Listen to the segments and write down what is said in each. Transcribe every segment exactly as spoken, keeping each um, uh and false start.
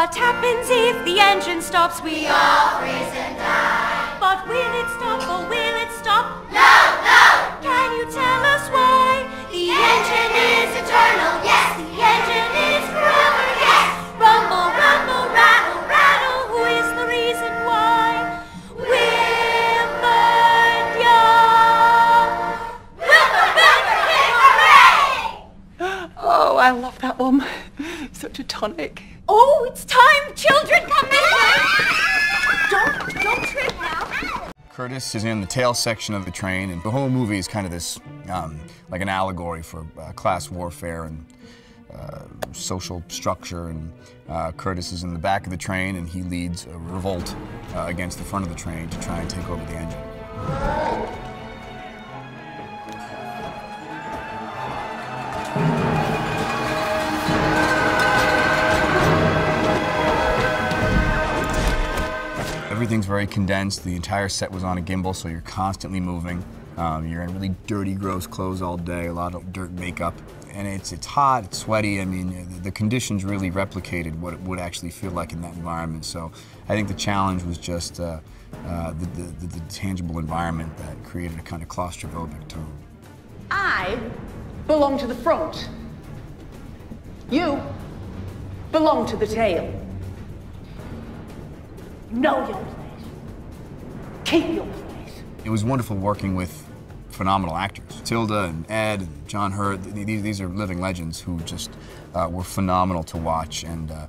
What happens if the engine stops? We all freeze and die. But will it stop, or will it stop? No, no! Can you tell us why? The engine is eternal, yes! The engine is forever, yes! Rumble, rumble, rattle, rattle, who is the reason why? Wilbur, yeah! Wilbur, Wilbur, hooray! Oh, I love that one. Such a tonic. Oh, it's time! Children, come in! Don't, don't trip now! Curtis is in the tail section of the train, and the whole movie is kind of this, um, like an allegory for uh, class warfare and uh, social structure, and uh, Curtis is in the back of the train, and he leads a revolt uh, against the front of the train to try and take over the engine. Everything's very condensed. The entire set was on a gimbal, so you're constantly moving. Um, you're in really dirty, gross clothes all day, a lot of dirt makeup. And it's, it's hot, it's sweaty. I mean, the, the conditions really replicated what it would actually feel like in that environment. So I think the challenge was just uh, uh, the, the, the tangible environment that created a kind of claustrophobic tone. I belong to the front. You belong to the tail. Know your place. Keep your place. It was wonderful working with phenomenal actors. Tilda and Ed and John Hurt, these, these are living legends who just uh, were phenomenal to watch, and uh,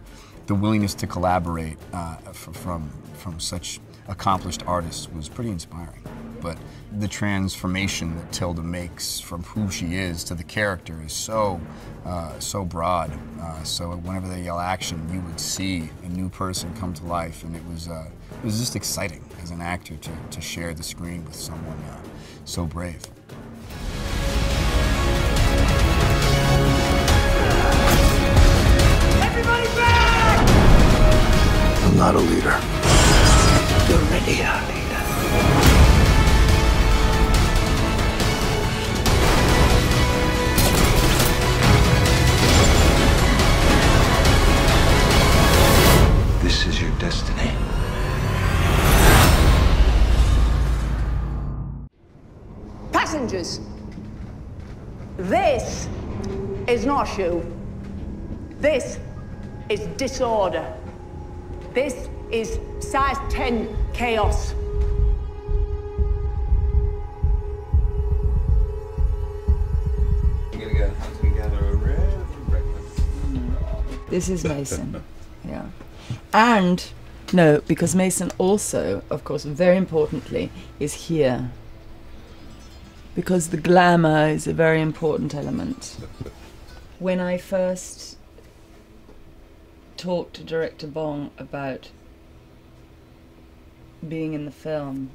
the willingness to collaborate uh, from, from such accomplished artists was pretty inspiring. But the transformation that Tilda makes from who she is to the character is so, uh, so broad. Uh, so whenever they yell action, you would see a new person come to life, and it was, uh, it was just exciting as an actor to, to share the screen with someone uh, so brave. Everybody back! I'm not a leader. You're ready, our leader. This is your destiny. Passengers, this is not you. This is disorder. This is size ten chaos. We're gonna go together around for breakfast. This is Mason. Yeah. And, no, because Mason also, of course, very importantly, is here. Because the glamour is a very important element. When I first talked to director Bong about being in the film,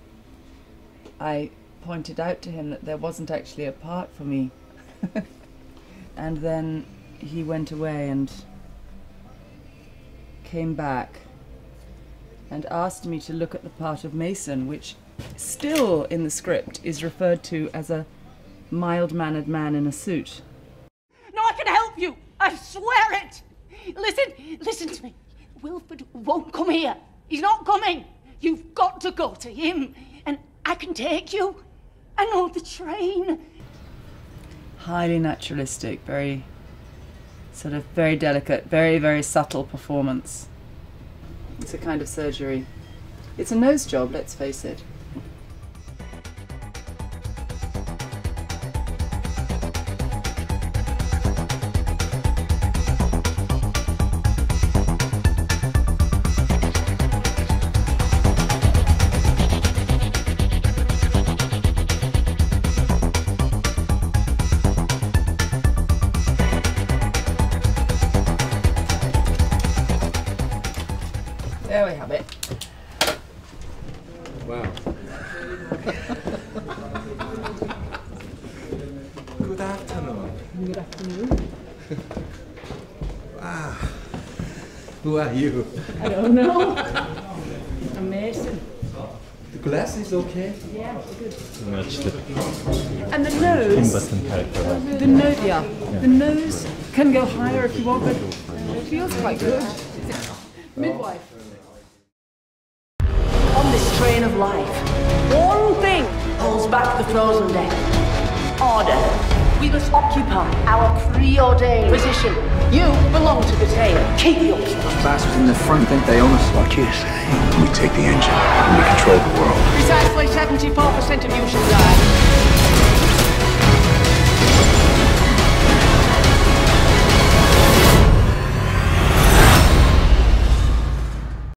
I pointed out to him that there wasn't actually a part for me. And then he went away and came back and asked me to look at the part of Mason, which still in the script is referred to as a mild-mannered man in a suit. No, I can help you! I swear it! Listen, listen to me. Wilford won't come here. He's not coming. You've got to go to him, and I can take you. I know the train. Highly naturalistic, very sort of very delicate, very, very subtle performance. It's a kind of surgery. It's a nose job, let's face it. There we have it. Wow. Good afternoon. Good afternoon. Wow. Who are you? I don't know. I'm Mason. The glass is okay? Yeah, good. And the nose. The nose, yeah. The nose can go higher if you want, but it feels quite good. Midwife. On this train of life, one thing holds back the frozen deck. Order. We must occupy our preordained position. You belong to the tail. Keep the options. The bastards in the front think they own us. What you say? We take the engine and we control the world. Precisely seventy-four percent of you should die.